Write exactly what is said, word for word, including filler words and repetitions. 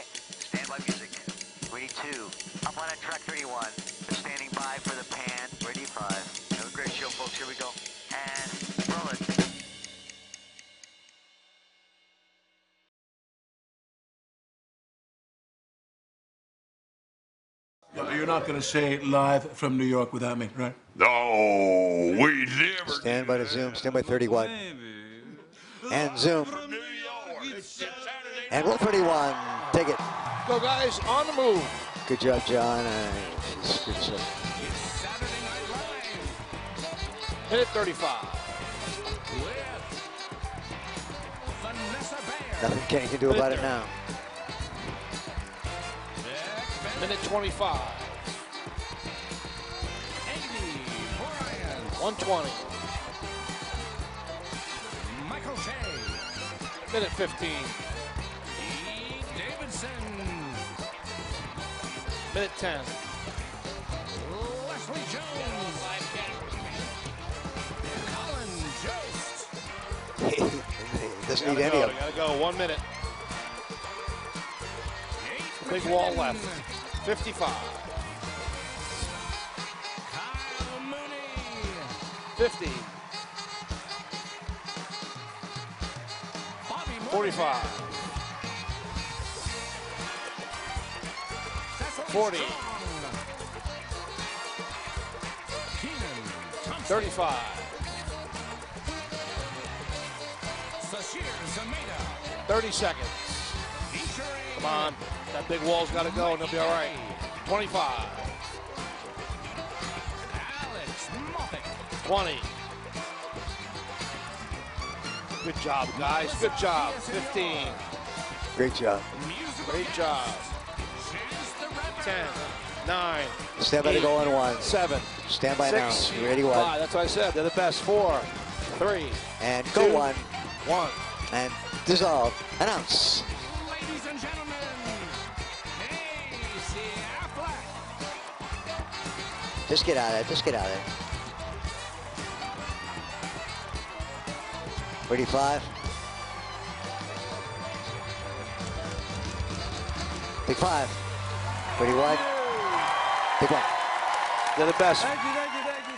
by. Stand by music. Ready two. Up on a track thirty-one. Standing by for the pan. Ready five. Have a great show, folks. Here we go. And roll it. You're not going to say live from New York without me, right? No, we never. Stand by to Zoom. Stand by thirty-one. And Zoom. From New York. It's and roll thirty-one. Take it. Go, guys. On the move. Good job, John. Uh, it's good stuff. It's Saturday Night Live. Hit thirty-five. With Vanessa Bayer. Nothing Kenny can do about it now. Minute twenty-five. Amy Bryan. one twenty. Michael Jay. Minute fifteen. E. Davidson. Minute ten. Leslie Jones. Colin Jost. He doesn't need any of it. Gotta go. One minute. Big wall left. fifty-five. Kyle Mooney. fifty. Bobby Moore. forty-five. forty. thirty-five. thirty seconds. Come on. That big wall's got to go, and they'll be all right. twenty-five. Alex Moffitt. twenty. Good job, guys. Good job. fifteen. Great job. Great job. ten. nine. Stand by to go on one. seven. Stand by now. You're eighty-one. Five. That's what I said. They're the best. four. three. And two, go one. one. And dissolve. Announce. Ladies and gentlemen. Just get out of it, just get out of it. thirty-five. Big five. thirty-one. Big one. They're the best. Thank you, thank you, thank you.